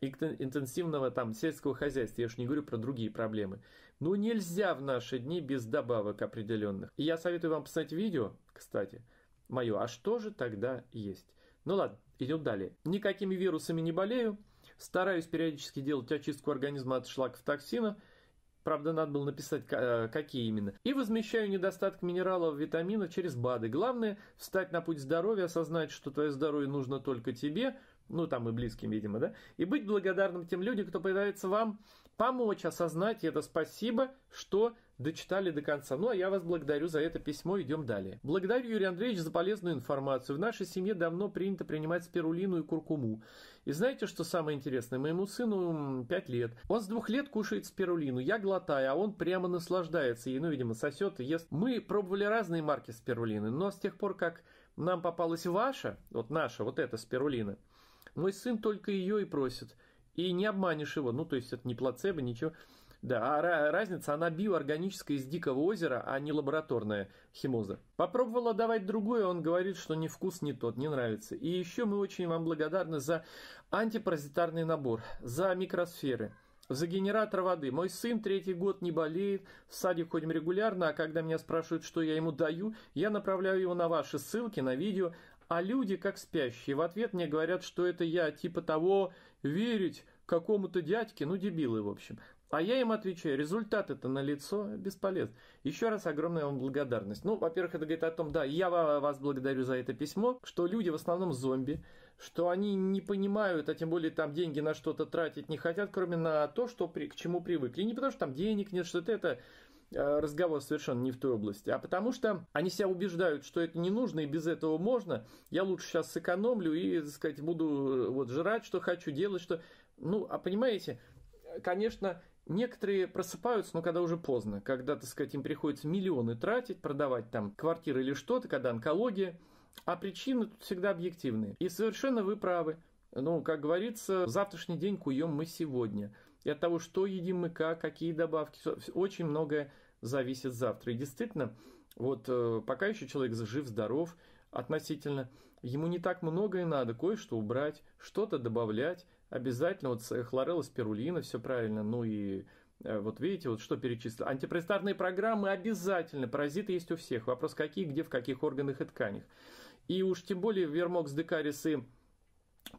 интенсивного там сельского хозяйства, я уж не говорю про другие проблемы. Но нельзя в наши дни без добавок определенных. И я советую вам посмотреть видео, кстати, мое, а что же тогда есть? Ну ладно, идем далее. Никакими вирусами не болею, стараюсь периодически делать очистку организма от шлаков, токсинов. Правда, надо было написать, какие именно. И возмещаю недостаток минералов, витаминов через БАДы. Главное, встать на путь здоровья, осознать, что твое здоровье нужно только тебе, ну там и близким, видимо, да, и быть благодарным тем людям, кто пытается вам помочь осознать это. Спасибо, что дочитали до конца. Ну, а я вас благодарю за это письмо. Идем далее. Благодарю, Юрий Андреевич, за полезную информацию. В нашей семье давно принято принимать спирулину и куркуму. И знаете, что самое интересное? Моему сыну пять лет. Он с двух лет кушает спирулину. Я глотаю, а он прямо наслаждается ей. Ну, видимо, сосет и ест. Мы пробовали разные марки спирулины, но с тех пор, как нам попалась ваша, вот наша, вот эта спирулина, мой сын только ее и просит. И не обманешь его. Ну, то есть, это не плацебо, ничего. Да, а разница, она биоорганическая из дикого озера, а не лабораторная химоза. Попробовала давать другое, он говорит, что ни вкус не тот, не нравится. И еще мы очень вам благодарны за антипаразитарный набор, за микросферы, За генератор воды. Мой сын третий год не болеет, в садик ходим регулярно, а когда меня спрашивают, что я ему даю, я направляю его на ваши ссылки, на видео, а люди как спящие. В ответ мне говорят, что это я типа того верить какому-то дядьке, ну дебилы в общем. А я им отвечаю, результат это налицо, бесполезно. Еще раз огромная вам благодарность. Ну, во-первых, это говорит о том, да, я вас благодарю за это письмо, что люди в основном зомби, что они не понимают, а тем более там деньги на что-то тратить не хотят, кроме на то, что при, к чему привыкли. И не потому, что там денег нет, что-то это... разговор совершенно не в той области, а потому что они себя убеждают, что это не нужно и без этого можно, я лучше сейчас сэкономлю и, так сказать, буду вот жрать, что хочу, делать, что... Ну, а понимаете, конечно, некоторые просыпаются, но когда уже поздно, когда, так сказать, им приходится миллионы тратить, продавать там квартиры или что-то, когда онкология, а причины тут всегда объективные. И совершенно вы правы. Ну, как говорится, завтрашний день куем мы сегодня. И от того, что едим мы, как, какие добавки, очень многое зависит завтра. И действительно, вот пока еще человек жив-здоров относительно, ему не так многое надо, кое-что убрать, что-то добавлять. Обязательно вот хлорелла, спирулина, все правильно, ну и... Вот видите, вот что перечислил. Антипаразитарные программы обязательно. Паразиты есть у всех. Вопрос, какие, где, в каких органах и тканях. И уж тем более вермокс, декарис и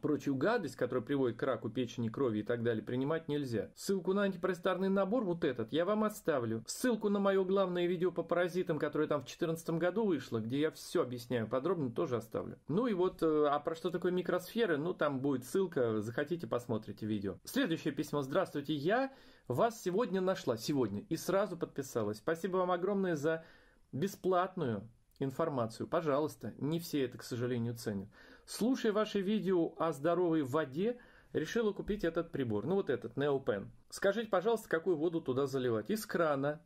прочую гадость, которая приводит к раку печени, крови и так далее, принимать нельзя. Ссылку на антипаразитарный набор, вот этот, я вам оставлю. Ссылку на мое главное видео по паразитам, которое там в две тысячи четырнадцатом году вышло, где я все объясняю подробно, тоже оставлю. Ну и вот, а про что такое микросферы, ну там будет ссылка, захотите, посмотрите видео. Следующее письмо. Здравствуйте, я вас сегодня нашла, сегодня, и сразу подписалась. Спасибо вам огромное за бесплатную информацию. Пожалуйста, не все это, к сожалению, ценят. Слушая ваше видео о здоровой воде, решила купить этот прибор. Ну, вот этот, Neopen. Скажите, пожалуйста, какую воду туда заливать? Из крана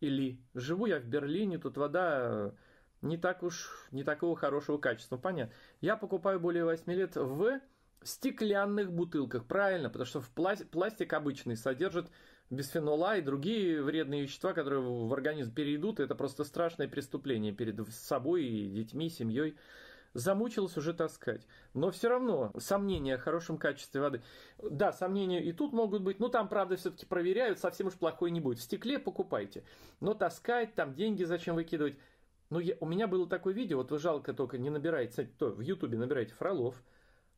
или... Живу я в Берлине, тут вода не так уж, не такого хорошего качества. Понятно. Я покупаю более восьми лет в стеклянных бутылках. Правильно, потому что в пласт... пластик обычный содержит бисфенола и другие вредные вещества, которые в организм перейдут. Это просто страшное преступление перед собой и детьми, семьей. Замучилась уже таскать. Но все равно сомнения о хорошем качестве воды. Да, сомнения и тут могут быть. Но там, правда, все-таки проверяют. Совсем уж плохой не будет. В стекле покупайте. Но таскать, там деньги зачем выкидывать. Ну, я... у меня было такое видео. Вот вы жалко только не набираете. То, в Ютубе набираете Фролов.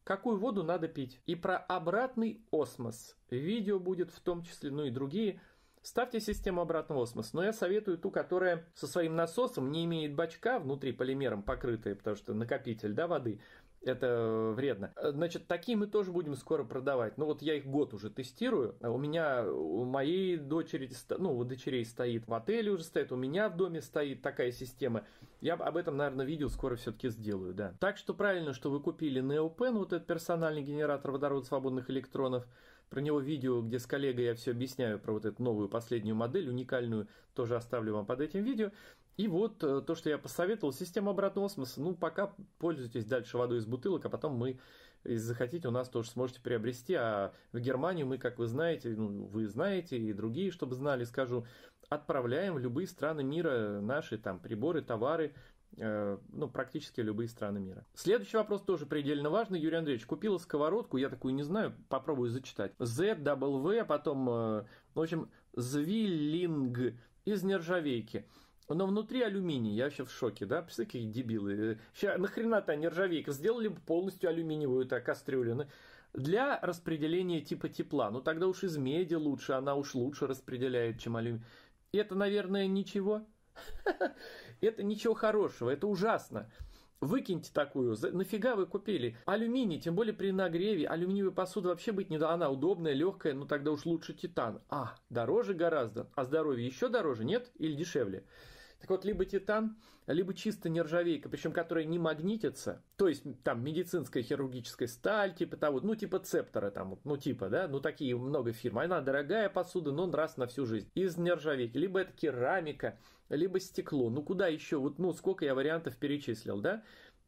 Какую воду надо пить? И про обратный осмос. Видео будет в том числе, ну и другие. Ставьте систему обратного осмоса. Но я советую ту, которая со своим насосом не имеет бачка, внутри полимером покрытая, потому что накопитель, да, воды. Это вредно. Значит, такие мы тоже будем скоро продавать. Ну вот я их год уже тестирую. У меня, у моей дочери, ну у дочерей стоит, в отеле уже стоит, у меня в доме стоит такая система. Я об этом, наверное, видео скоро все-таки сделаю, да. Так что правильно, что вы купили Neopen, вот этот персональный генератор водорода свободных электронов. Про него видео, где с коллегой я все объясняю, про вот эту новую последнюю модель, уникальную, тоже оставлю вам под этим видео. И вот то, что я посоветовал, система обратного осмоса. Ну, пока пользуйтесь дальше водой из бутылок, а потом мы, если захотите, у нас тоже сможете приобрести. А в Германию мы, как вы знаете, ну, вы знаете, и другие, чтобы знали, скажу, отправляем в любые страны мира наши там приборы, товары, э, ну, практически любые страны мира. Следующий вопрос тоже предельно важный. Юрий Андреевич, купила сковородку, я такую не знаю, попробую зачитать. зэт дабл ю ви, а потом, э, в общем, Zwilling из нержавейки. Но внутри алюминий, я вообще в шоке, да, всякие дебилы. Сейчас, нахрена-то нержавейка, сделали бы полностью алюминиевую так, кастрюлю. Для распределения типа тепла, ну тогда уж из меди лучше, она уж лучше распределяет, чем алюминий. Это, наверное, ничего. Это ничего хорошего, это ужасно. Выкиньте такую, нафига вы купили? Алюминий, тем более при нагреве, алюминиевая посуда вообще быть не должна, она удобная, легкая, ну тогда уж лучше титан. А, дороже гораздо, а здоровье еще дороже, нет? Или дешевле? Так вот, либо титан, либо чисто нержавейка, причем которая не магнитится, то есть там медицинская, хирургическая сталь, типа того, ну типа цептора там, ну типа, да, ну такие много фирм. Она дорогая посуда, но раз на всю жизнь. Из нержавейки, либо это керамика, либо стекло, ну куда еще, вот, ну сколько я вариантов перечислил, да.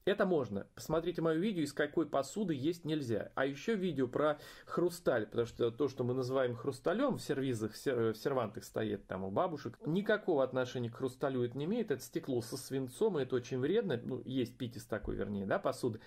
Это можно. Посмотрите мое видео, из какой посуды есть нельзя. А еще видео про хрусталь, потому что то, что мы называем хрусталем в сервизах, в сервантах стоит там у бабушек, никакого отношения к хрусталю это не имеет. Это стекло со свинцом, и это очень вредно. Ну, есть питье с такой, вернее, да, посуды.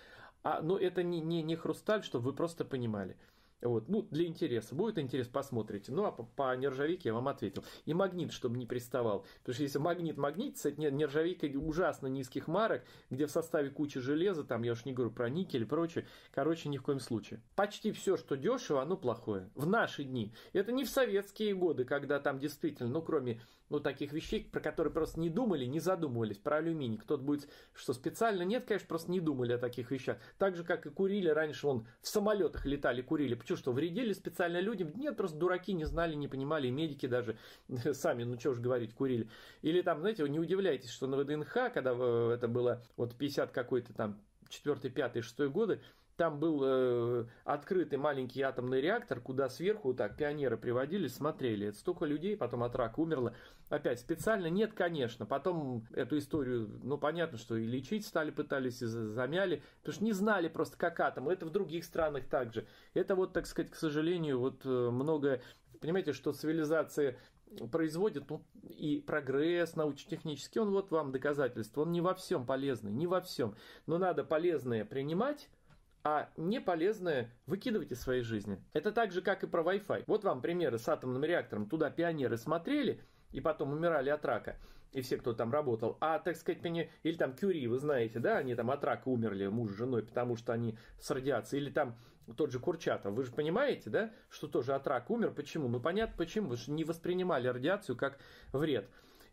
А, но это не, не, не хрусталь, чтобы вы просто понимали. Вот. Ну, для интереса. Будет интерес, посмотрите. Ну, а по, по нержавейке я вам ответил. И магнит, чтобы не приставал. Потому что если магнит магнитится, это нержавейка ужасно низких марок, где в составе куча железа, там я уж не говорю про никель и прочее. Короче, ни в коем случае. Почти все, что дешево, оно плохое. В наши дни. Это не в советские годы, когда там действительно, ну, кроме ну, таких вещей, про которые просто не думали, не задумывались, про алюминий. Кто-то будет, что специально. Нет, конечно, просто не думали о таких вещах. Так же, как и курили. Раньше вон в самолетах летали, курили. Что, вредили специально людям? Нет, просто дураки, не знали, не понимали, и медики даже сами, ну что уж говорить, курили. Или там, знаете, не удивляйтесь, что на вэ дэ эн ха, когда это было вот пятьдесят какой-то там четвёртый, пятый, шестой годы, там был э, открытый маленький атомный реактор, куда сверху вот так пионеры приводили, смотрели. Это столько людей, потом от рака умерло. Опять специально? Нет, конечно. Потом эту историю, ну понятно, что и лечить стали, пытались, и замяли. Потому что не знали просто, как атом. Это в других странах также. Это вот, так сказать, к сожалению, вот многое... Понимаете, что цивилизация производит, ну, и прогресс научно-технический, он вот вам доказательство. Он не во всем полезный, не во всем. Но надо полезное принимать, а неполезное выкидывайте из своей жизни. Это так же, как и про Wi-Fi. Вот вам примеры с атомным реактором. Туда пионеры смотрели и потом умирали от рака. И все, кто там работал. А, так сказать, или там Кюри, вы знаете, да, они там от рака умерли, муж с женой, потому что они с радиацией. Или там тот же Курчатов. Вы же понимаете, да, что тоже от рака умер. Почему? Ну, понятно, почему. Потому что не воспринимали радиацию как вред.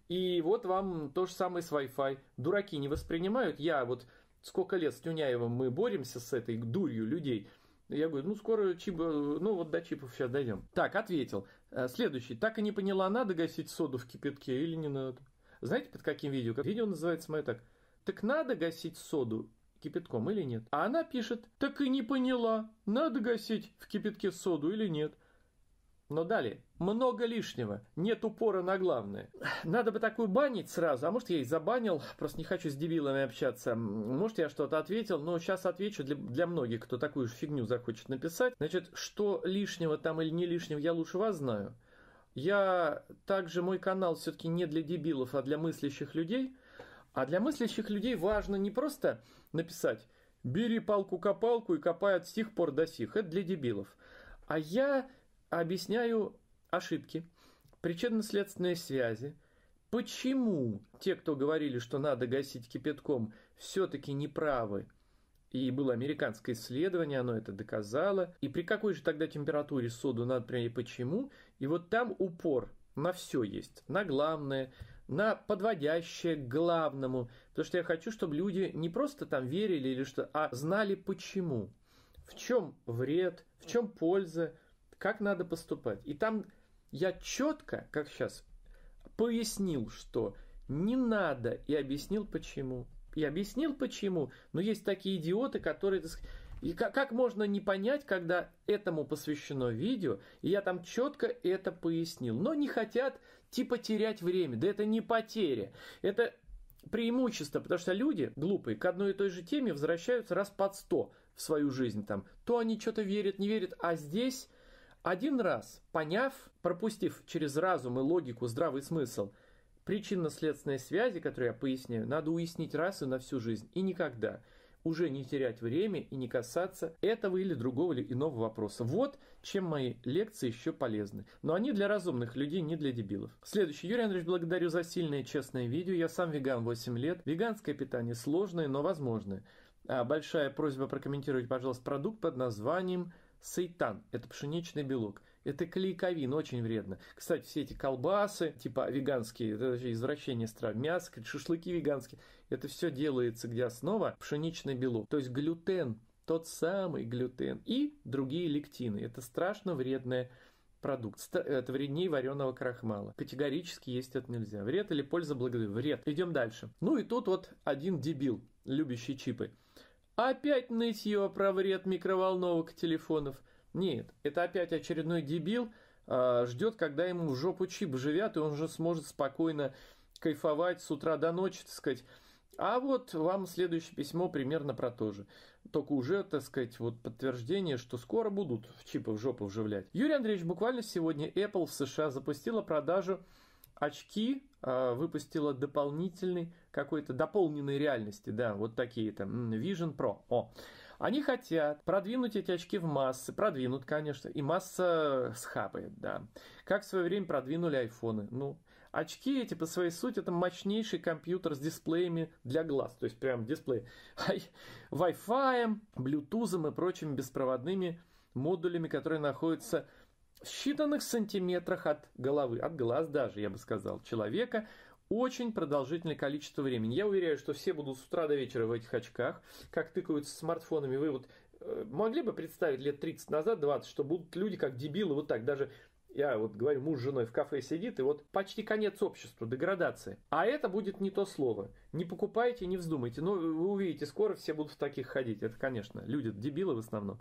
И вот вам то же самое с Wi-Fi. Дураки не воспринимают. Я вот... Сколько лет с Тюняевым мы боремся с этой дурью людей. Я говорю, ну скоро чипы, ну вот до чипов сейчас дойдем. Так, ответил. Следующий. Так и не поняла, надо гасить соду в кипятке или не надо. Знаете, под каким видео? Видео называется мое так. Так надо гасить соду кипятком или нет? А она пишет, так и не поняла, надо гасить в кипятке соду или нет. Но далее. Много лишнего. Нет упора на главное. Надо бы такую банить сразу. А может, я и забанил. Просто не хочу с дебилами общаться. Может, я что-то ответил. Но сейчас отвечу для, для многих, кто такую же фигню захочет написать. Значит, что лишнего там или не лишнего, я лучше вас знаю. Я также... Мой канал все-таки не для дебилов, а для мыслящих людей. А для мыслящих людей важно не просто написать «бери палку-копалку и копай от сих пор до сих». Это для дебилов. А я... объясняю ошибки, причинно-следственные связи, почему те, кто говорили, что надо гасить кипятком, все-таки неправы. И было американское исследование, оно это доказало. И при какой же тогда температуре соду надо принять, почему? И вот там упор на все есть, на главное, на подводящее к главному. Потому что я хочу, чтобы люди не просто там верили или что, а знали почему. В чем вред, в чем польза, как надо поступать. И там я четко, как сейчас, пояснил, что не надо, и объяснил, почему. И объяснил, почему. Но есть такие идиоты, которые... И как можно не понять, когда этому посвящено видео, и я там четко это пояснил. Но не хотят, типа, терять время. Да это не потеря. Это... преимущество, потому что люди глупые к одной и той же теме возвращаются раз под сто в свою жизнь. Там. То они что-то верят, не верят, а здесь один раз, поняв, пропустив через разум и логику, здравый смысл, причинно-следственные связи, которые я поясняю, надо уяснить раз и на всю жизнь. И никогда уже не терять время и не касаться этого или другого или иного вопроса. Вот чем мои лекции еще полезны. Но они для разумных людей, не для дебилов. Следующий. Юрий Андреевич, благодарю за сильное и честное видео. Я сам веган восемь лет. Веганское питание сложное, но возможное. Большая просьба прокомментировать, пожалуйста, продукт под названием сейтан. Это пшеничный белок. Это клейковина, очень вредно. Кстати, все эти колбасы, типа веганские, это вообще извращение стран, мясо, шашлыки веганские, это все делается, где основа пшеничный белок. То есть глютен, тот самый глютен и другие лектины. Это страшно вредное продукт. Это вреднее вареного крахмала. Категорически есть это нельзя. Вред или польза, благодарю. Вред. Идем дальше. Ну и тут вот один дебил, любящий чипы. Опять нытье про вред микроволновок телефонов. Нет, это опять очередной дебил э, ждет, когда ему в жопу чип живят, и он же сможет спокойно кайфовать с утра до ночи, так сказать. А вот вам следующее письмо примерно про то же. Только уже, так сказать, вот подтверждение, что скоро будут чипы в жопу вживлять. Юрий Андреевич, буквально сегодня Apple в США запустила продажу очки, выпустила дополнительный какой-то дополненной реальности, да, вот такие там, Vision Pro. О. Они хотят продвинуть эти очки в массы. Продвинут, конечно. И масса схапает, да. Как в свое время продвинули айфоны. Ну, очки эти по своей сути это мощнейший компьютер с дисплеями для глаз. То есть прям дисплей. Wi-Fi, Bluetooth и прочими беспроводными модулями, которые находятся в считанных сантиметрах от головы, от глаз даже, я бы сказал, человека. Очень продолжительное количество времени. Я уверяю, что все будут с утра до вечера в этих очках, как тыкаются смартфонами. Вы вот э, могли бы представить лет тридцать назад, двадцать, что будут люди как дебилы вот так. Даже, я вот говорю, муж с женой в кафе сидит, и вот почти конец общества, деградация. А это будет не то слово. Не покупайте, не вздумайте. Но вы увидите, скоро все будут в таких ходить. Это, конечно, люди дебилы в основном.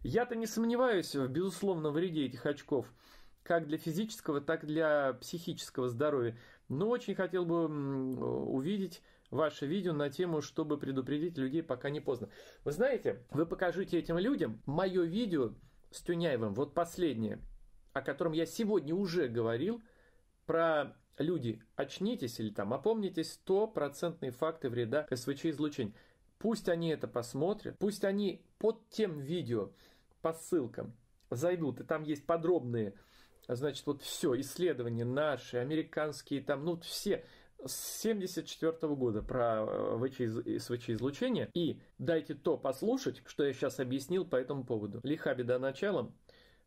Я-то не сомневаюсь в безусловном вреде этих очков. Как для физического, так и для психического здоровья. Но очень хотел бы увидеть ваше видео на тему, чтобы предупредить людей, пока не поздно. Вы знаете, вы покажите этим людям мое видео с Тюняевым, вот последнее, о котором я сегодня уже говорил, про люди, очнитесь или там опомнитесь, стопроцентные факты вреда СВЧ-излучения. Пусть они это посмотрят, пусть они под тем видео по ссылкам зайдут, и там есть подробные... Значит, вот все, исследования наши, американские, там, ну, все с тысяча девятьсот семьдесят четвёртого года про СВЧ-излучение. И дайте то послушать, что я сейчас объяснил по этому поводу. Лиха беда началом.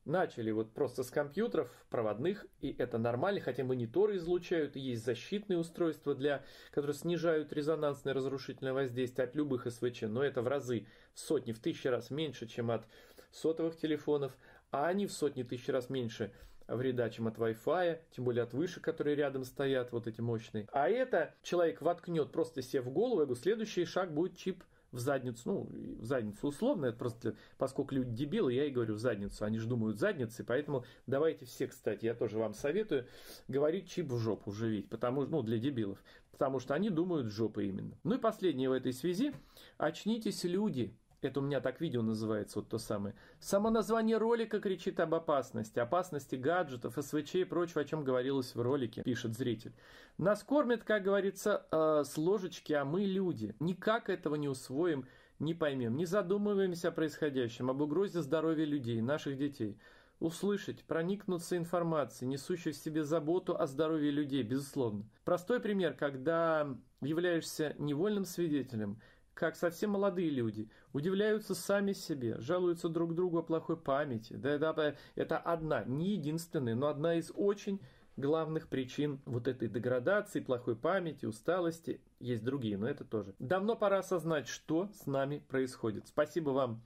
Начали вот просто с компьютеров проводных, и это нормально, хотя мониторы излучают, и есть защитные устройства, для, которые снижают резонансное разрушительное воздействие от любых СВЧ, но это в разы, в сотни, в тысячи раз меньше, чем от сотовых телефонов, а они в сотни тысяч раз меньше вреда, чем от Wi-Fi, тем более от вышек, которые рядом стоят, вот эти мощные. А это человек воткнет просто себе в голову, я говорю, следующий шаг будет чип в задницу, ну, в задницу условно, это просто, поскольку люди дебилы, я и говорю в задницу, они же думают задницы, поэтому давайте все, кстати, я тоже вам советую, говорить чип в жопу живить, потому что, ну, для дебилов, потому что они думают жопы именно. Ну и последнее в этой связи, очнитесь, люди, это у меня так видео называется, вот то самое, само название ролика кричит об опасности, опасности гаджетов, СВЧ и прочего, о чем говорилось в ролике, пишет зритель. Нас кормят, как говорится, э, с ложечки, а мы люди. Никак этого не усвоим, не поймем, не задумываемся о происходящем, об угрозе здоровья людей, наших детей. Услышать, проникнуться информацией, несущей в себе заботу о здоровье людей, безусловно. Простой пример, когда являешься невольным свидетелем, как совсем молодые люди, удивляются сами себе, жалуются друг другу о плохой памяти. Да, да, это одна, не единственная, но одна из очень главных причин вот этой деградации, плохой памяти, усталости. Есть другие, но это тоже. Давно пора осознать, что с нами происходит. Спасибо вам,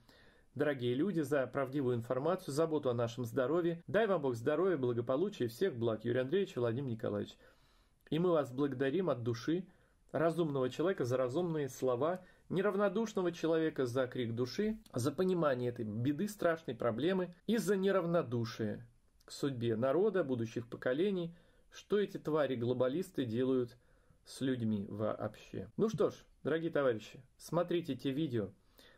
дорогие люди, за правдивую информацию, заботу о нашем здоровье. Дай вам Бог здоровья, благополучия и всех благ. Юрий Андреевич, Владимир Николаевич. И мы вас благодарим от души, разумного человека за разумные слова, неравнодушного человека за крик души, за понимание этой беды, страшной проблемы и за неравнодушие к судьбе народа, будущих поколений, что эти твари-глобалисты делают с людьми вообще. Ну что ж, дорогие товарищи, смотрите те видео,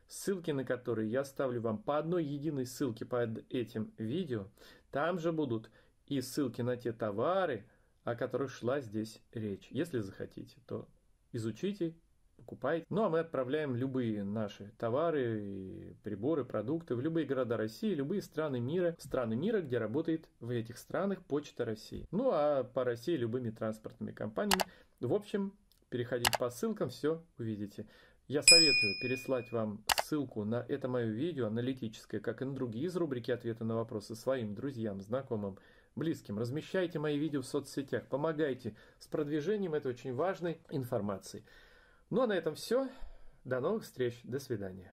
ссылки на которые я ставлю вам по одной единой ссылке под этим видео. Там же будут и ссылки на те товары, о которых шла здесь речь. Если захотите, то... изучите, покупайте. Ну, а мы отправляем любые наши товары, приборы, продукты в любые города России, любые страны мира, страны мира, где работает в этих странах Почта России. Ну, а по России любыми транспортными компаниями. В общем, переходите по ссылкам, все увидите. Я советую переслать вам ссылку на это мое видео, аналитическое, как и на другие из рубрики «Ответы на вопросы» своим друзьям, знакомым, близким. Размещайте мои видео в соцсетях, помогайте с продвижением этой очень важной информации. Ну а на этом все. До новых встреч. До свидания.